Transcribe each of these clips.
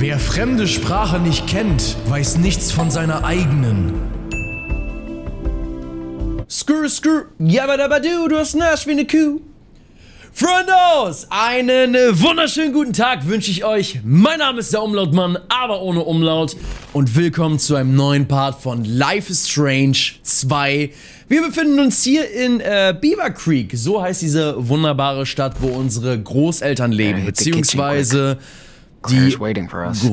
Wer fremde Sprache nicht kennt, weiß nichts von seiner eigenen. Skrr, skrr, jabadabadu, du hast einen Arsch wie eine Kuh. Freundos, einen wunderschönen guten Tag wünsche ich euch. Mein Name ist der Umlautmann, aber ohne Umlaut. Und willkommen zu einem neuen Part von Life is Strange 2. Wir befinden uns hier in Beaver Creek. So heißt diese wunderbare Stadt, wo unsere Großeltern leben. Beziehungsweise die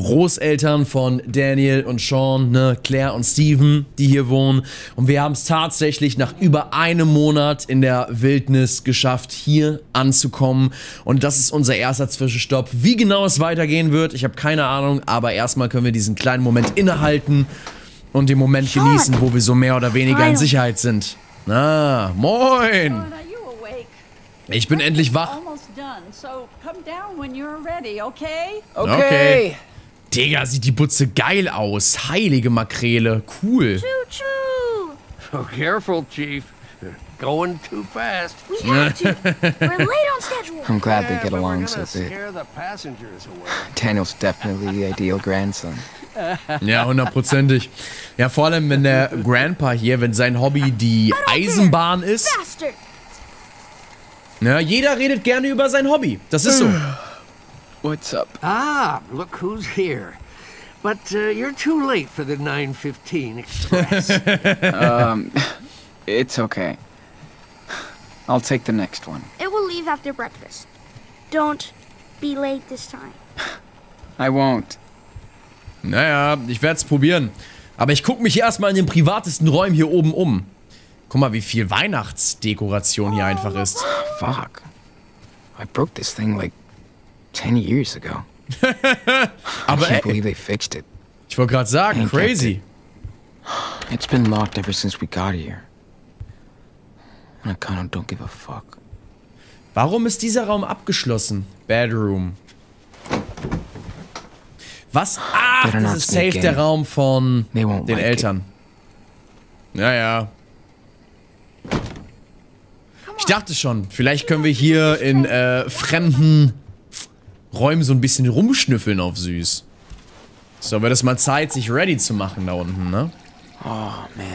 Großeltern von Daniel und Sean, ne, Claire und Steven, die hier wohnen. Und wir haben es tatsächlich nach über einem Monat in der Wildnis geschafft, hier anzukommen. Und das ist unser erster Zwischenstopp. Wie genau es weitergehen wird, ich habe keine Ahnung. Aber erstmal können wir diesen kleinen Moment innehalten und den Moment genießen, wo wir so mehr oder weniger in Sicherheit sind. Na, moin! Ich bin endlich wach. Okay. Digga, sieht die Butze geil aus. Heilige Makrele. Cool. So careful, Chief. Going too fast. We have to. We're late on schedule. I'm glad they get along so good. Daniel's definitely the ideal grandson. Ja, hundertprozentig. Ja, vor allem, wenn der Grandpa hier, wenn sein Hobby die Eisenbahn ist. Ja, jeder redet gerne über sein Hobby. Das ist so. What's up? Ah, look who's here. But you're too late for the 9:15 express. It's okay. I'll take the next one. It will leave after breakfast. Don't be late this time. I won't. Naja, ich werde es probieren. Aber ich gucke mich erstmal in den privatesten Räumen hier oben um. Guck mal, wie viel Weihnachtsdekoration hier einfach ist. Fuck. I broke this thing like 10 years ago. Aber I can't believe they fixed it. Ich wollte gerade sagen, crazy. It's been locked ever since we got here. I kind of don't give a fuck. Warum ist dieser Raum abgeschlossen? Bedroom. Was? Ah, das ist safe der Raum von den Eltern. Naja. Ich dachte schon, vielleicht können wir hier in fremden Räumen so ein bisschen rumschnüffeln auf süß. So, aber das mal Zeit, sich ready zu machen da unten, ne? Oh, man.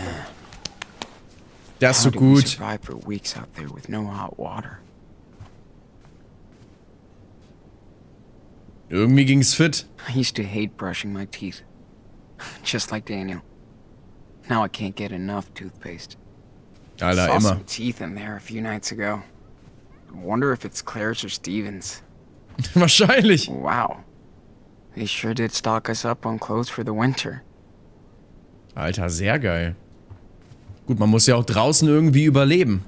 Das ist so gut. Irgendwie ging's fit. I used to hate brushing my teeth. Just like Daniel. Now I can't get enough toothpaste. Alter, immer. I saw some teeth in there a few nights ago. I wonder if it's Claire's or Steven's. Wahrscheinlich. Wow. They sure did stock us up on clothes for the winter. Alter, sehr geil. Gut, man muss ja auch draußen irgendwie überleben.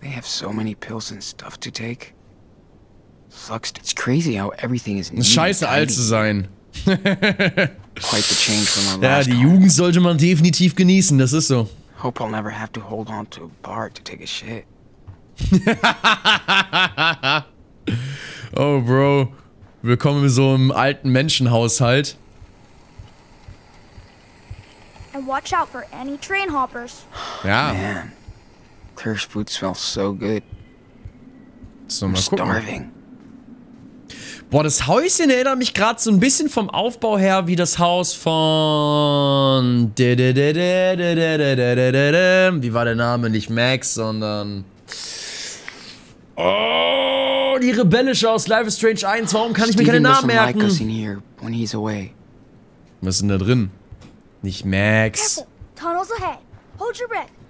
They have so many pills and stuff to take. Sucks. It's crazy how everything is new. Scheiße alt zu sein. Quite the change from my last. Ja, die Jugend sollte man definitiv genießen, das ist so. Hope I'll never have to hold on to a bar to take a shit. Oh, Bro. Willkommen in so einem alten Menschenhaushalt. And watch out for any train hoppers. Ja. Man. Claire's food smells so good. So, mal gucken. Starving. Boah, das Häuschen erinnert mich gerade so ein bisschen vom Aufbau her wie das Haus von... Wie war der Name? Nicht Max, sondern... Oh, die Rebellische aus Life is Strange 1. Warum kann ich mir keine Namen merken? Was ist denn da drin? Nicht Max.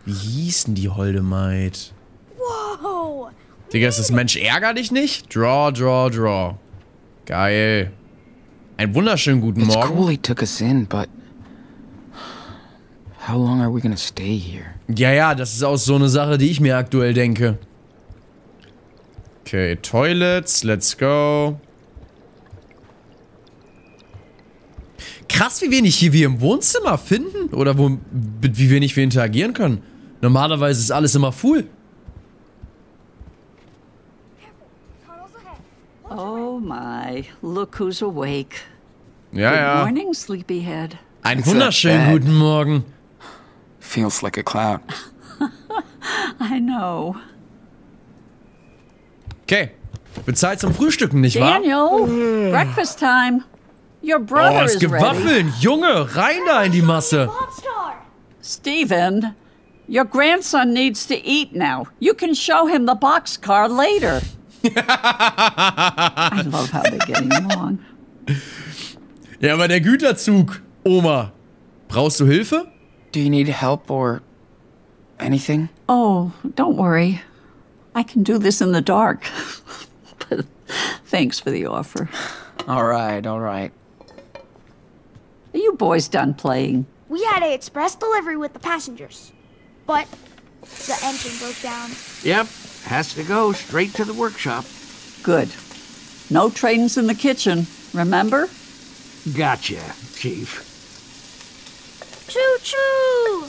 Wie hießen die holde Maid? Digga, ist das Mensch ärger dich nicht? Draw, draw, draw. Geil. Einen wunderschönen guten Morgen. It's cool he took us in, but how long are we gonna stay here? Ja, ja, das ist auch so eine Sache, die ich mir aktuell denke. Okay, Toilets, let's go. Krass, wie wenig hier wir im Wohnzimmer finden oder wie wenig wir interagieren können. Normalerweise ist alles immer full. Oh my, look who's awake. Ja, ja. Good morning, sleepyhead. Einen wunderschönen guten Morgen. Feels like a cloud. I know. Okay, bezahlt zum Frühstücken, nicht wahr? Daniel, breakfast time. Your brother is Gewaffeln, ready. Junge, rein da in die Masse. Steven, your grandson needs to eat now. You can show him the boxcar later. I love how they're getting along. Ja, aber der Güterzug, Oma. Brauchst du Hilfe? Do you need help or anything? Oh, don't worry. I can do this in the dark. But thanks for the offer. All right, all right. Are you boys done playing? We had an express delivery with the passengers, but the engine broke down. Yep, has to go straight to the workshop. Good. No trains in the kitchen, remember? Gotcha, Chief. Choo-choo!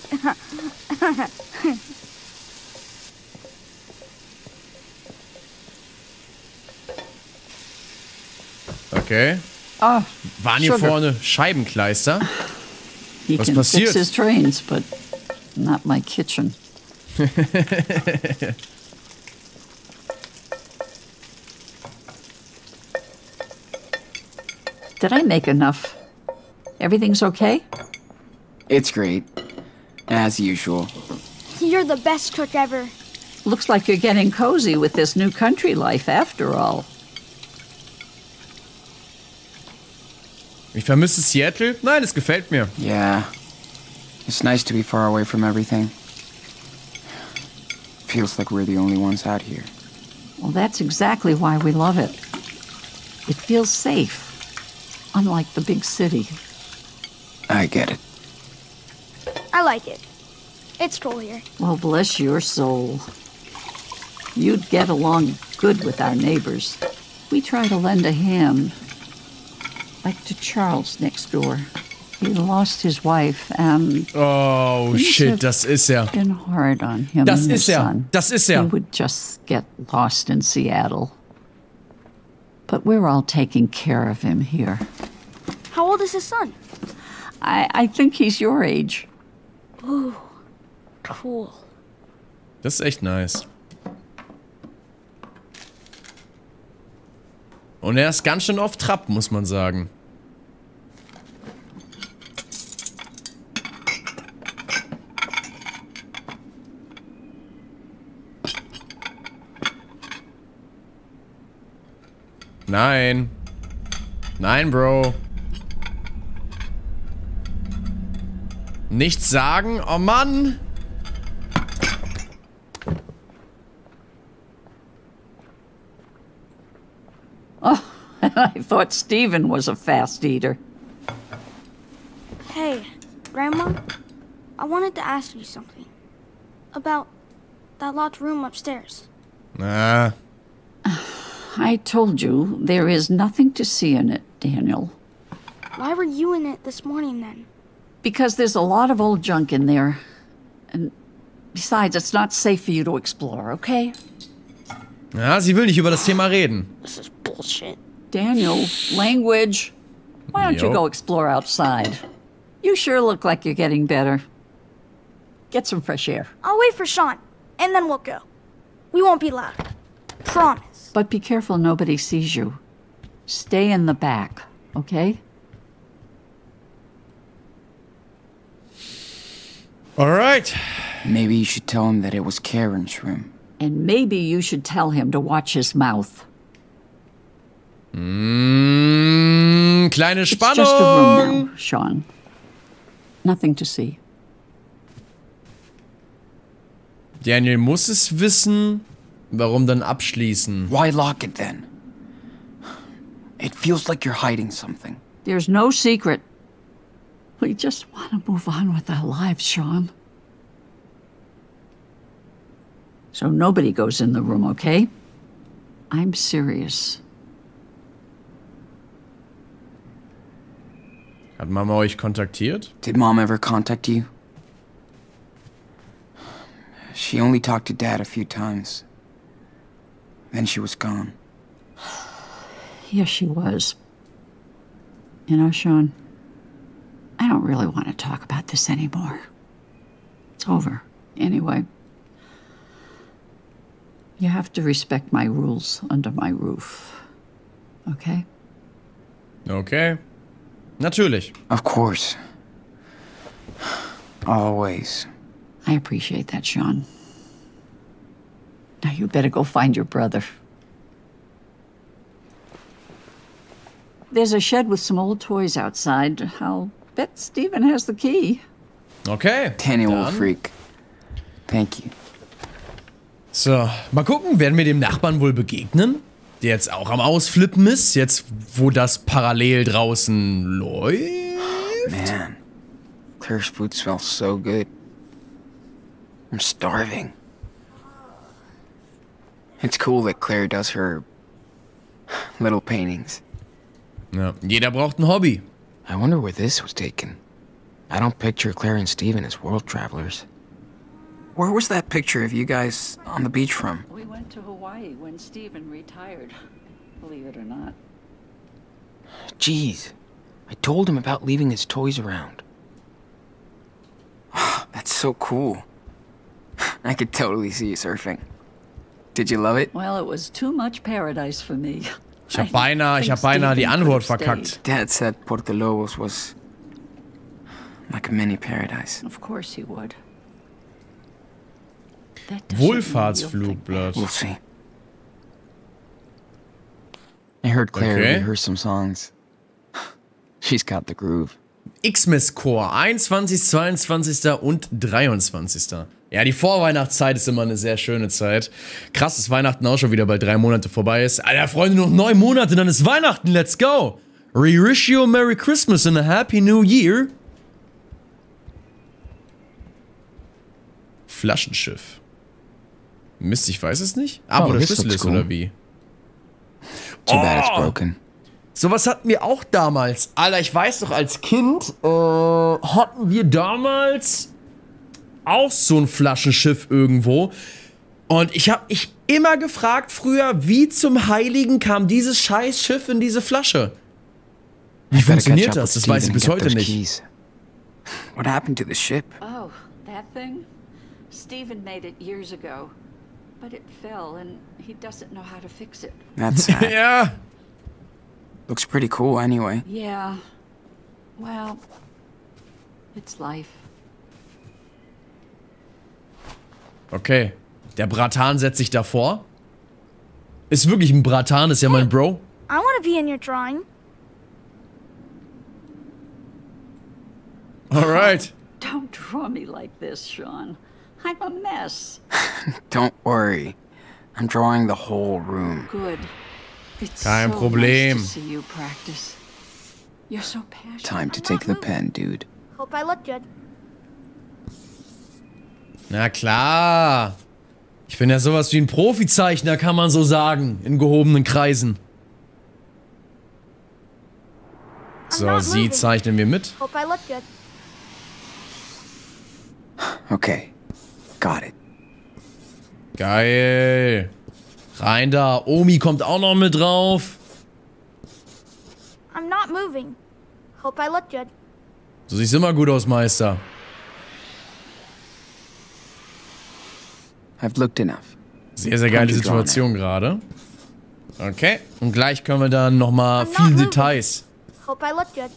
Okay. Oh, waren hier vorne Scheibenkleister? Was passiert? He can fix his trains, but not my kitchen. Did I make enough? Everything's okay? It's great. As usual. You're the best cook ever. Looks like you're getting cozy with this new country life after all. Ich vermisse Seattle. Nein, es gefällt mir. Yeah. It's nice to be far away from everything. Feels like we're the only ones out here. Well, that's exactly why we love it. It feels safe. Unlike the big city. I get it. I like it. It's cool here. Well, bless your soul. You'd get along good with our neighbors. We try to lend a hand. Like to Charles next door. He lost his wife and... Oh, shit, das ist er. Been hard on him das and his son. Das ist er. He would just get lost in Seattle. But we're all taking care of him here. How old is his son? I think he's your age. Ooh, cool. Das ist echt nice. Und ist ganz schön auf Trab, muss man sagen. Nein. Nein, Bro. Nichts sagen? Oh Mann! Oh, I thought Steven was a fast eater. Hey, Grandma, I wanted to ask you something. About that locked room upstairs. Nah. I told you, there is nothing to see in it, Daniel. Why were you in it this morning, then? Because there's a lot of old junk in there. And besides, it's not safe for you to explore, okay? Ja, sie will nicht über das Thema reden. This is bullshit. Daniel, language. Why don't you go explore outside? You sure look like you're getting better. Get some fresh air. I'll wait for Sean, and then we'll go. We won't be loud. Promise. But be careful nobody sees you. Stay in the back, okay? All right. Maybe you should tell him that it was Karen's room. And maybe you should tell him to watch his mouth. Mm, kleine Spannung. It's just a room now, Sean. Nothing to see. Daniel muss es wissen. Warum dann abschließen? Why lock it then? It feels like you're hiding something. There's no secret. We just want to move on with our lives, Sean. So nobody goes in the room, okay? I'm serious. Hat Mama euch kontaktiert? Did Mom ever contact you? She only talked to Dad a few times. Then she was gone. Yes, she was. You know, Sean, I don't really want to talk about this anymore. It's over. Anyway, you have to respect my rules under my roof. Okay? Okay. Natürlich. Of course. Always. I appreciate that, Sean. Now you better go find your brother. There's a shed with some old toys outside. I'll bet Steven has the key. Okay. Danny will freak. Thank you. So, mal gucken, werden wir dem Nachbarn wohl begegnen? Der jetzt auch am Ausflippen ist, jetzt wo das parallel draußen läuft. Oh, man, Claire's food smells so good. I'm starving. It's cool that Claire does her little paintings. Ja, jeder braucht ein Hobby. I wonder where this was taken. I don't picture Claire and Steven as world travelers. Where was that picture of you guys on the beach from? We went to Hawaii when Steven retired, believe it or not. Jeez, I told him about leaving his toys around. Oh, that's so cool. I could totally see you surfing. Did you love it? Well, it was too much paradise for me. Ich hab beinahe die Antwort verkackt. Dad said Portolobos was like a mini paradise. Of course he would. Wohlfahrtsflugblatt. We'll see. I heard Claire rehearse some songs. She's got the groove. Xmas Chor, 21., 22. und 23. Ja, die Vorweihnachtszeit ist immer eine sehr schöne Zeit. Krass, dass Weihnachten auch schon wieder bald 3 Monate vorbei ist. Alter, Freunde, noch 9 Monate, dann ist Weihnachten, let's go! Re-wish you Merry Christmas and a Happy New Year. Flaschenschiff. Mist, ich weiß es nicht. Aber der Schlüssel ist, oder wie? Too bad it's broken. Sowas hatten wir auch damals. Alter, ich weiß noch, als Kind hatten wir damals auch so ein Flaschenschiff irgendwo. Und ich habe mich immer gefragt früher, wie zum Heiligen kam dieses scheiß Schiff in diese Flasche? Wie funktioniert das? Das weiß ich bis heute nicht. What happened to the ship? Oh, that thing? Steven made it years ago, but it fell and he doesn't know how to fix it. That's sad. Yeah. Looks pretty cool anyway. Yeah. Well, it's life. Okay. Der Bratan setzt sich davor. Ist wirklich ein Bratan, ist ja mein Bro. I want to be in your drawing. All right. Don't draw me like this, Sean. I'm a mess. Don't worry. I'm drawing the whole room. Good. It's Kein so Problem. Nice to see you practice. You're so passionate. Time to take the pen, dude. Hope I look good. Na klar. Ich bin ja sowas wie ein Profizeichner, kann man so sagen, in gehobenen Kreisen. So, sie zeichnen wir mit. Hope I look good. Okay. Got it. Geil. Rein da. Omi kommt auch noch mit drauf. I'm not moving. Hope I look good. So siehst immer gut aus, Meister. I've looked enough. Sehr, sehr geile Situation gerade. Okay. Und gleich können wir dann nochmal viele Details. Hope I look good.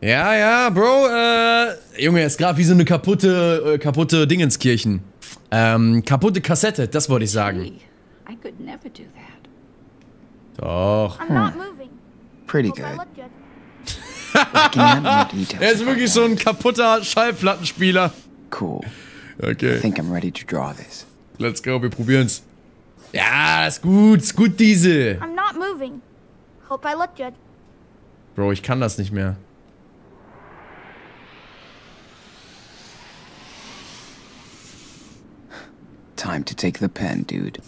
Ja, ja, Bro, Junge, ist gerade wie so eine kaputte Dingenskirchen. Kaputte Kassette, das wollte ich sagen. Doch. Pretty good. Er ist wirklich so ein kaputter Schallplattenspieler. Cool. Okay. I think I'm ready to draw this. Let's go, wir probieren's. Ja, ist gut, Diesel. I'm not moving. Hope I look good. Bro, ich kann das nicht mehr. Time to take the pen, dude.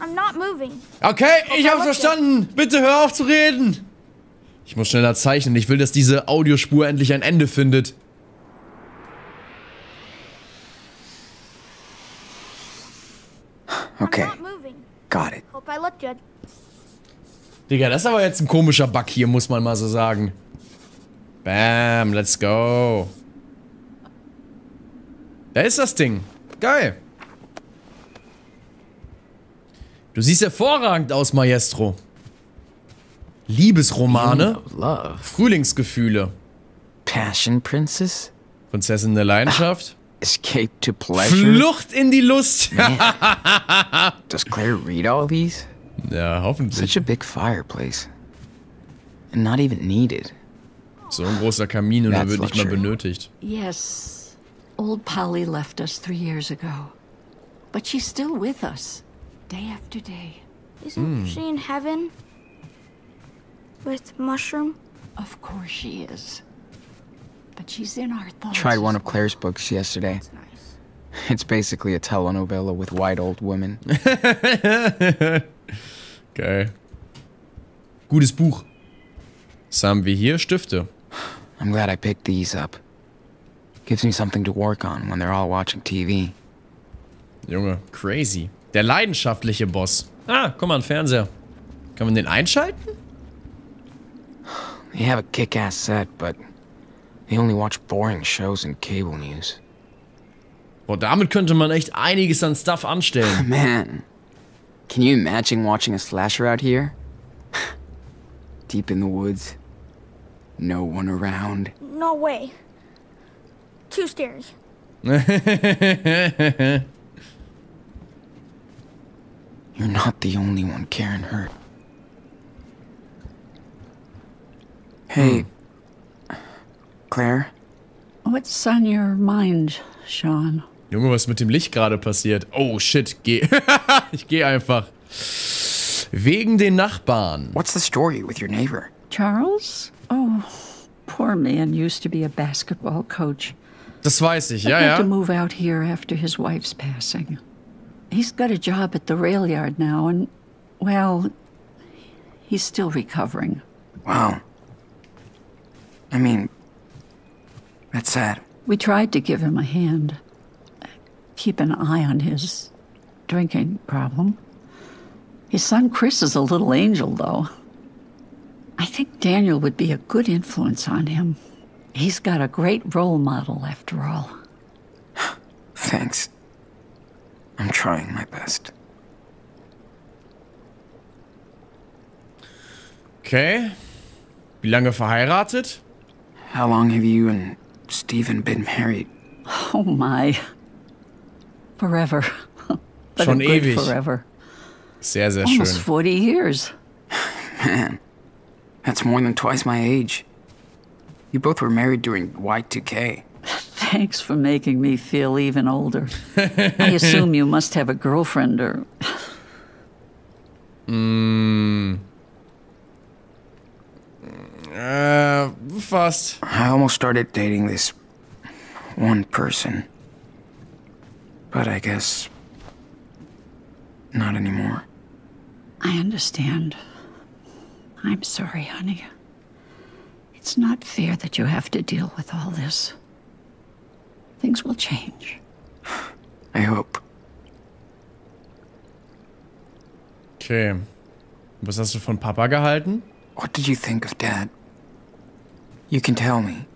I'm not moving. Okay, ich hab's verstanden. Bitte hör auf zu reden. Ich muss schneller zeichnen. Ich will, dass diese Audiospur endlich ein Ende findet. Okay. Got it. Hope I look good. Digga, das ist aber jetzt ein komischer Bug hier, muss man mal so sagen. Bam, let's go. Da ist das Ding. Geil. Du siehst hervorragend aus, Maestro. Liebesromane, Frühlingsgefühle, Passion Princess, Prinzessin der Leidenschaft, Escape to Pleasure, Flucht in die Lust. Does Claire read all these? Ja, hoffentlich. Such a big fireplace. And not even needed. So ein großer Kamin und er wird nicht mal benötigt. Yes, old Polly left us 3 years ago, but she's still with us, day after day. Isn't she in heaven? With mushroom? Of course she is. But she's in our thoughts. Tried one of Claire's books yesterday. That's nice. It's basically a telenovela with white old women. Geil. Gutes Buch. Was haben wir hier? Stifte. I'm glad I picked these up. Gives me something to work on when they're all watching TV. Junge, crazy. Der leidenschaftliche Boss. Ah, guck mal, ein Fernseher. Kann man den einschalten? They have a kick-ass set, but they only watch boring shows and cable news. Boah, damit könnte man echt einiges an Stuff anstellen. Oh, man, can you imagine watching a slasher out here? Deep in the woods. No one around. No way. Too scary. You're not the only one, Karen hurt. Hey, Claire? What's on your mind, Sean? Junge, was mit dem Licht gerade passiert? Oh shit, geh. Ich geh einfach. Wegen den Nachbarn. What's the story with your neighbor? Charles? Oh, poor man used to be a basketball coach. Das weiß ich, ja, ja. He had to move out here after his wife's passing. He's got a job at the rail yard now and, well, he's still recovering. Wow. I mean, that's sad. We tried to give him a hand, keep an eye on his drinking problem. His son Chris is a little angel, though. I think Daniel would be a good influence on him. He's got a great role model, after all. Thanks. I'm trying my best. Okay. Wie lange verheiratet? How long have you and Stephen been married? Oh my. Forever. But schon ewig. Forever. Sehr, sehr schön. Almost 40 years. Man, that's more than twice my age. You both were married during Y2K. Thanks for making me feel even older. I assume you must have a girlfriend or... Fast. I almost started dating this one person, but I guess not anymore. I understand. I'm sorry, honey. It's not fair that you have to deal with all this. Things will change. I hope. Okay. Was hast du von Papa gehalten? What did you think of Dad? You can tell me.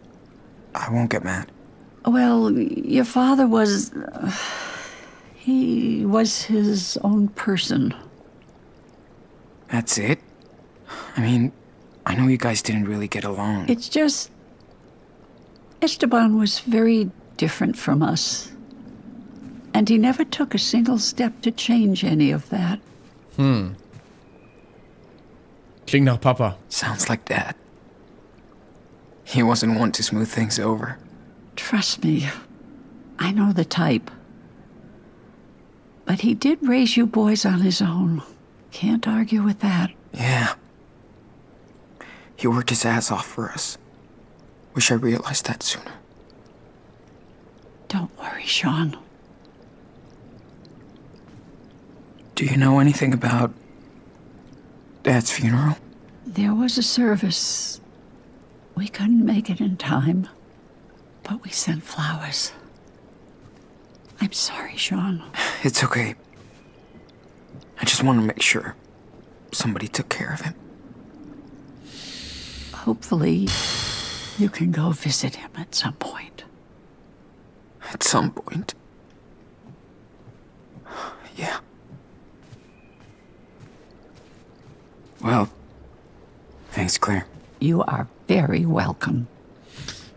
I won't get mad. Well, your father was... he was his own person. That's it? I mean, I know you guys didn't really get along. It's just... Esteban was very different from us. And he never took a single step to change any of that. Klingt nach Papa. Sounds like Dad. He wasn't one to smooth things over. Trust me, I know the type. But he did raise you boys on his own. Can't argue with that. Yeah. He worked his ass off for us. Wish I realized that sooner. Don't worry, Sean. Do you know anything about Dad's funeral? There was a service. We couldn't make it in time, but we sent flowers. I'm sorry, Sean. It's okay. I just want to make sure somebody took care of him. Hopefully, you can go visit him at some point. At some point? Yeah. Well, Thanks, Claire. You are very welcome.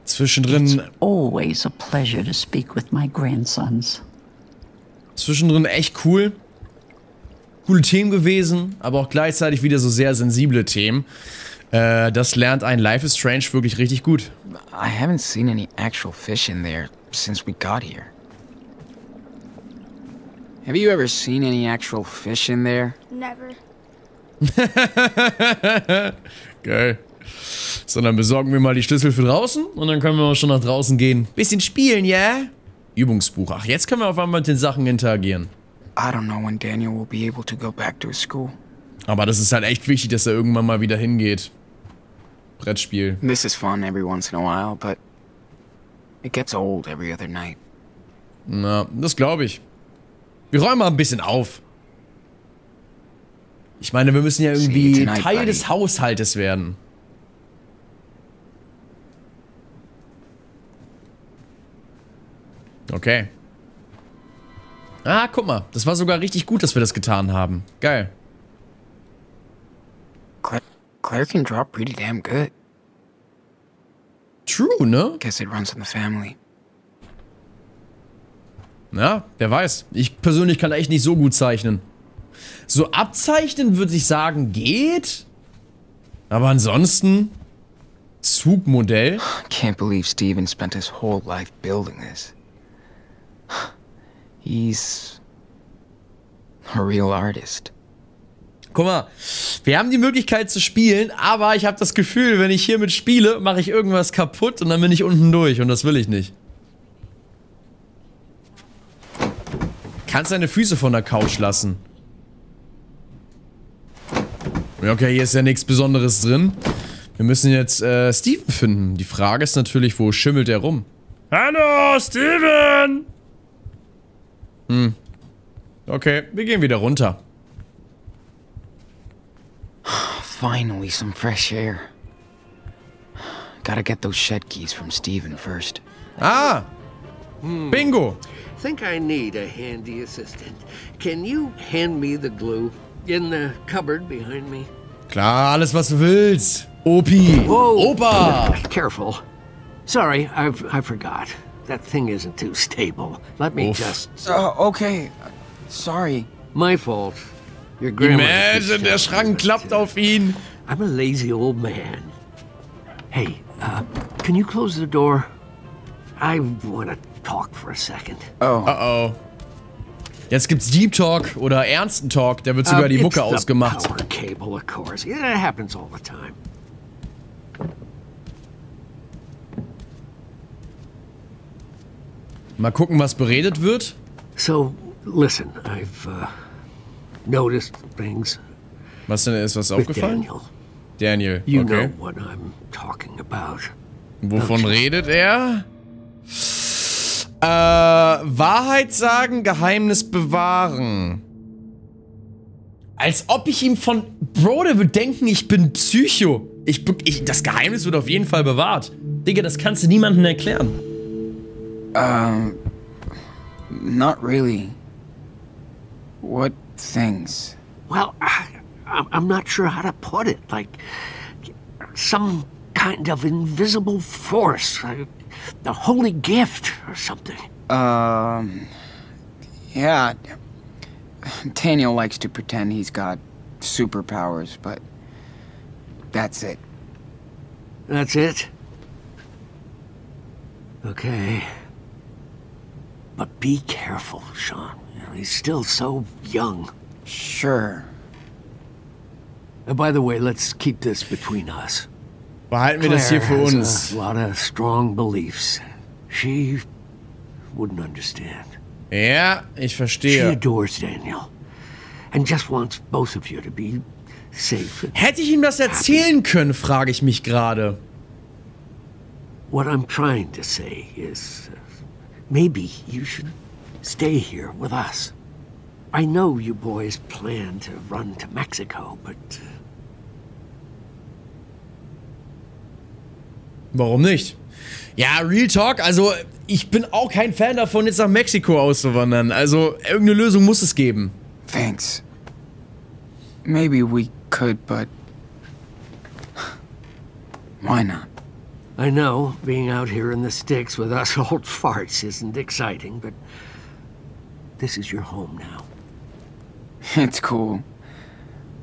Zwischendrin. It's always a pleasure to speak with my grandsons. Zwischendrin echt cool. Coole Themen gewesen, aber auch gleichzeitig wieder so sehr sensible Themen. Das lernt ein Life is Strange wirklich richtig gut. I haven't seen any actual fish in there since we got here. Have you ever seen any actual fish in there? Never. Geil. So, dann besorgen wir mal die Schlüssel für draußen und dann können wir auch schon nach draußen gehen. Bisschen spielen, ja? Yeah? Übungsbuch. Ach, jetzt können wir auf einmal mit den Sachen interagieren. I don't know when Daniel will be able to go back to his school. Aber das ist halt echt wichtig, dass er irgendwann mal wieder hingeht. Brettspiel. This is fun every once in a while, but it gets old every other night. Na, das glaube ich. Wir räumen mal ein bisschen auf. Ich meine, wir müssen ja irgendwie Teil des Haushaltes werden. Okay. Ah, guck mal. Das war sogar richtig gut, dass wir das getan haben. Geil. Claire can draw pretty damn good. True, ne? Guess it runs in the family. Ja, wer weiß. Ich persönlich kann echt nicht so gut zeichnen. So abzeichnen würde ich sagen, geht. Aber ansonsten... Zugmodell. I can't believe Steven spent his whole life building this. He's a real artist. Guck mal, wir haben die Möglichkeit zu spielen, aber ich habe das Gefühl, wenn ich hiermit spiele, mache ich irgendwas kaputt und dann bin ich unten durch und das will ich nicht. Kannst deine Füße von der Couch lassen. Okay, hier ist ja nichts Besonderes drin. Wir müssen jetzt Steven finden. Die Frage ist natürlich, wo schimmelt er rum? Hallo, Steven! Hm. Okay, wir gehen wieder runter. Finally some fresh air. Gotta get those shed keys from Steven first. Ah! Bingo! Think I need a handy assistant. Can you hand me the glue in the cupboard behind me? Klar, alles was du willst. Opi. Whoa. Opa. Careful. Sorry, I forgot. That thing isn't too stable. Let me just... okay. Sorry. My fault. Your grandma... Imagine, der Schrank klappt auf ihn. I'm a lazy old man. Hey, can you close the door? I want to talk for a second. Oh. Uh-oh. Jetzt gibt's Deep Talk oder ernsten Talk. Der wird sogar die Mucke ausgemacht. It's the power cable, of course. Yeah, it happens all the time. Mal gucken, was beredet wird. So, listen, I've noticed things. Was denn ist was aufgefallen? Daniel. You know what I'm talking about. Wovon redet er? Wahrheit sagen, Geheimnis bewahren. Als ob ich ihm von Brode würde denken, ich bin Psycho. Das Geheimnis wird auf jeden Fall bewahrt. Digga, das kannst du niemandem erklären. Not really. What things? Well, I'm not sure how to put it. Like, some kind of invisible force. The holy gift or something. Yeah. Daniel likes to pretend he's got superpowers, but that's it. That's it? Okay. But be careful, Sean. He's still so young. Sure. And by the way, let's keep this between us. Behalten wir das hier für uns. A lot of strong beliefs. She wouldn't understand. Ja, ich verstehe. She adores Daniel and just wants both of you to be safe. Hätte ich ihm das erzählen können, frage ich mich gerade. What I'm trying to say is maybe you should stay here with us. I know you boys plan to run to Mexico, but... Warum nicht? Ja, Real Talk, also ich bin auch kein Fan davon, jetzt nach Mexiko auszuwandern. Also irgendeine Lösung muss es geben. Thanks. Maybe we could, but... Why not? I know, being out here in the sticks with us old farts isn't exciting, but this is your home now. It's cool.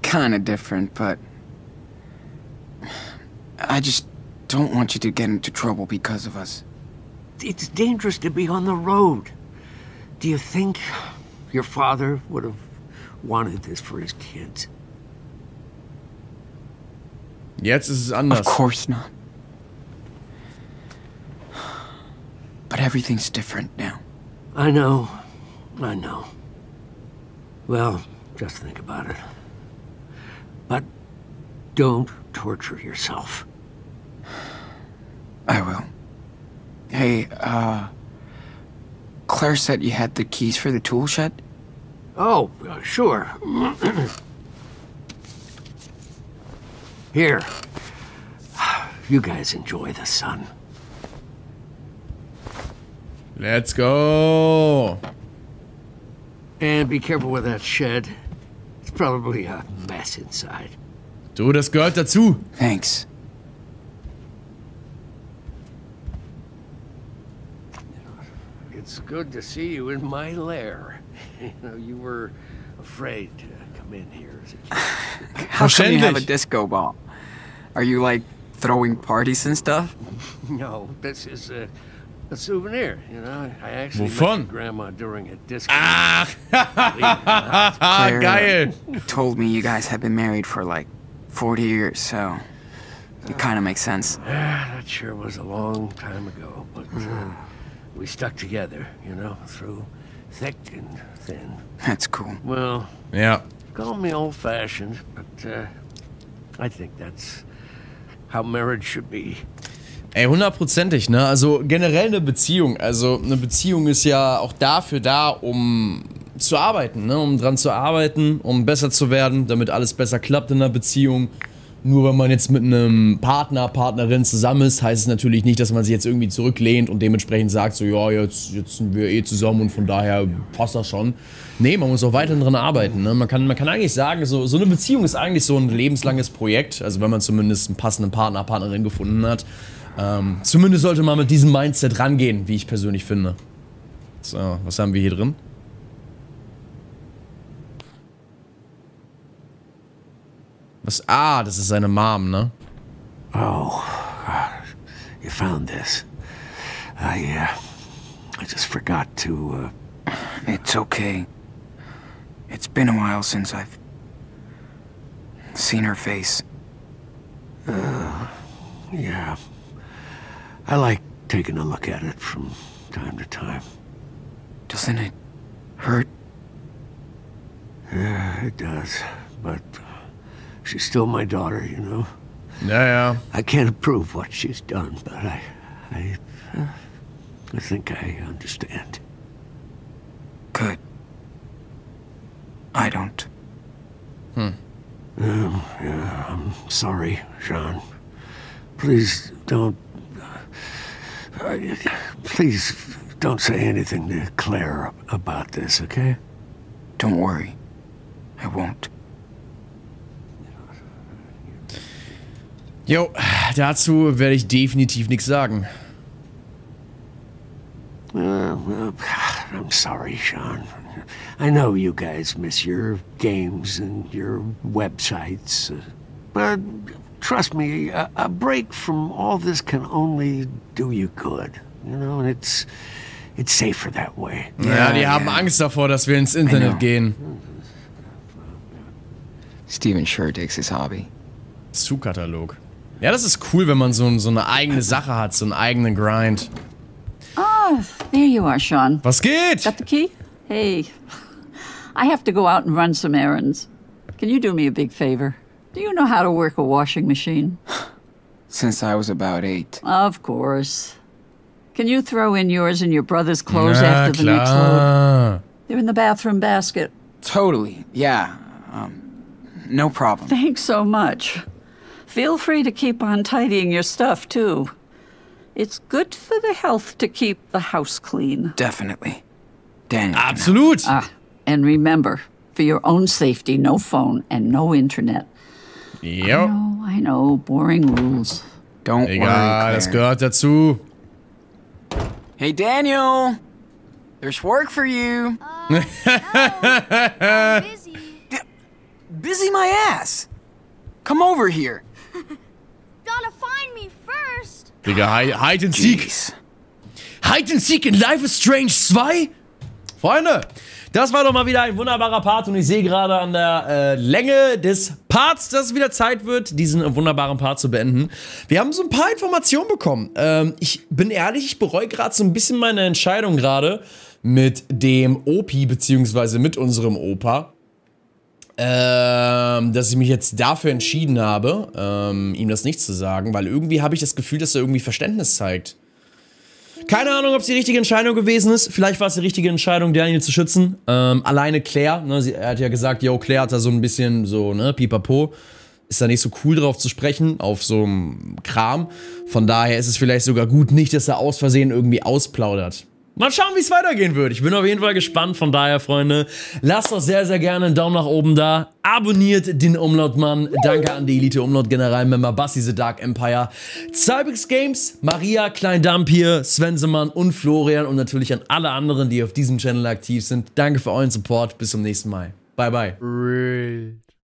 Kinda different, but I just don't want you to get into trouble because of us. It's dangerous to be on the road. Do you think your father would have wanted this for his kids? Jetzt ist es anders. Of course not. But everything's different now. I know. I know. Well, just think about it. But don't torture yourself. I will. Hey, Claire said you had the keys for the tool shed? Oh, sure. Here. You guys enjoy the sun. Let's go. And be careful with that shed. It's probably a mess inside. Du, das gehört dazu. Thanks. It's good to see you in my lair. You know, you were afraid to come in here as a kid. How can you have a disco ball? Are you, like, throwing parties and stuff? No, this is a souvenir, you know. I actually met Grandma during a disco. Ah, Claire told me you guys have been married for like 40 years, so it kind of makes sense. That sure was a long time ago, but we stuck together, you know, through thick and thin. That's cool. Well, yeah. Call me old-fashioned, but I think that's how marriage should be. Ey, hundertprozentig, ne? Also generell eine Beziehung. Also eine Beziehung ist ja auch dafür da, um zu arbeiten, ne? Um dran zu arbeiten, um besser zu werden, damit alles besser klappt in einer Beziehung. Nur wenn man jetzt mit einem Partner, Partnerin zusammen ist, heißt es natürlich nicht, dass man sich jetzt irgendwie zurücklehnt und dementsprechend sagt, so ja, jetzt sind wir eh zusammen und von daher passt das schon. Nee, man muss auch weiterhin dran arbeiten, ne? Man kann eigentlich sagen, so eine Beziehung ist eigentlich so ein lebenslanges Projekt, also wenn man zumindest einen passenden Partner, Partnerin gefunden hat. Zumindest sollte man mit diesem Mindset rangehen, wie ich persönlich finde. So, was haben wir hier drin? Was? Ah, das ist seine Mom, ne? Oh, you found this. I just forgot to. It's okay. It's been a while since I've seen her face. Yeah. I like taking a look at it from time to time. Doesn't it hurt? Yeah, it does. But she's still my daughter, you know? Yeah. I can't approve what she's done, but I think I understand. Good. I don't. Yeah, I'm sorry, Sean. Please don't... please don't say anything to Claire about this, okay? Don't worry. I won't. Jo, dazu werde ich definitiv nichts sagen. I'm sorry, Sean. I know you guys miss your games and your websites, but... Trust me, a break from all this can only do you good. You know, and it's safer that way. Ja, die haben Angst davor, dass wir ins Internet gehen. Steven sure takes his hobby. Zu-Katalog. Ja, das ist cool, wenn man so eine eigene Sache hat, so einen eigenen Grind. Ah, there you are, Sean. Was geht? Got the key? Hey, I have to go out and run some errands. Can you do me a big favor? Do you know how to work a washing machine? Since I was about 8. Of course. Can you throw in yours and your brother's clothes after the next load? They're in the bathroom basket. Totally, yeah. No problem. Thanks so much. Feel free to keep on tidying your stuff, too. It's good for the health to keep the house clean. Definitely. Daniel. Absolute. And remember, for your own safety, no phone and no internet. Yep. I know, boring rules. Don't worry, Claire. Das gehört dazu. Hey, Daniel. There's work for you. I'm busy. Busy my ass. Come over here. Gotta find me first. Digga, hide and seek. Jeez. Hide and seek in Life is Strange 2? Freunde, das war doch mal wieder ein wunderbarer Part und ich sehe gerade an der Länge des Parts, dass es wieder Zeit wird, diesen wunderbaren Part zu beenden. Wir haben so ein paar Informationen bekommen. Ich bin ehrlich, ich bereue gerade so ein bisschen meine Entscheidung gerade mit dem Opi, beziehungsweise mit unserem Opa. Dass ich mich jetzt dafür entschieden habe, ihm das nicht zu sagen, weil irgendwie habe ich das Gefühl, dass er irgendwie Verständnis zeigt. Keine Ahnung, ob es die richtige Entscheidung gewesen ist. Vielleicht war es die richtige Entscheidung, Daniel zu schützen. Alleine Claire, ne, er hat ja gesagt, yo, Claire hat da so ein bisschen so, ne, pipapo. Ist da nicht so cool drauf zu sprechen, auf so einem Kram. Von daher ist es vielleicht sogar gut, nicht, dass er aus Versehen irgendwie ausplaudert. Mal schauen, wie es weitergehen wird. Ich bin auf jeden Fall gespannt. Von daher, Freunde, lasst doch sehr, sehr gerne einen Daumen nach oben da. Abonniert den Umlautmann. Danke an die Elite-Umlaut-General-Member Bassi The Dark Empire, Cybex Games, Maria, Kleindamp hier, Svensemann und Florian und natürlich an alle anderen, die auf diesem Channel aktiv sind. Danke für euren Support. Bis zum nächsten Mal. Bye, bye.